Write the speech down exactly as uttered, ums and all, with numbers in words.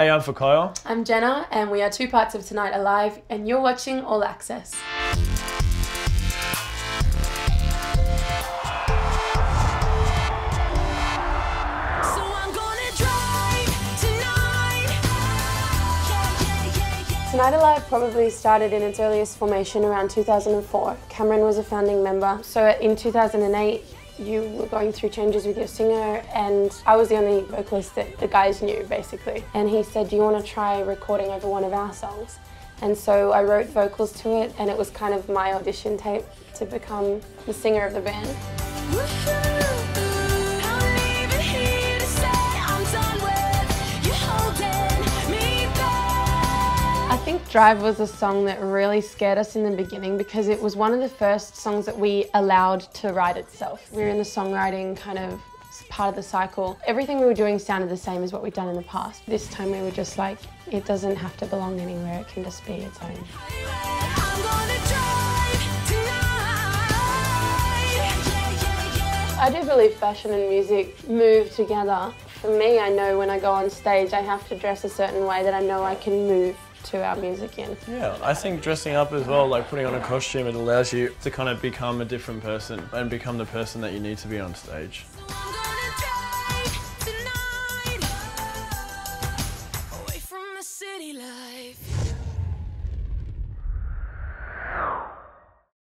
Hey, I'm for Kyle. I'm Jenna, and we are two parts of Tonight Alive, and you're watching All Access. Tonight Alive probably started in its earliest formation around two thousand four. Cameron was a founding member, so in two thousand eight you were going through changes with your singer, and I was the only vocalist that the guys knew, basically. And he said, do you want to try recording over one of our songs? And so I wrote vocals to it, and it was kind of my audition tape to become the singer of the band. I think Drive was a song that really scared us in the beginning because it was one of the first songs that we allowed to write itself. We were in the songwriting kind of part of the cycle. Everything we were doing sounded the same as what we'd done in the past. This time we were just like, it doesn't have to belong anywhere, it can just be its own. I do believe fashion and music move together. For me, I know when I go on stage I have to dress a certain way that I know I can move to our music in. Yeah, I think dressing up as well, like putting on a costume, it allows you to kind of become a different person and become the person that you need to be on stage.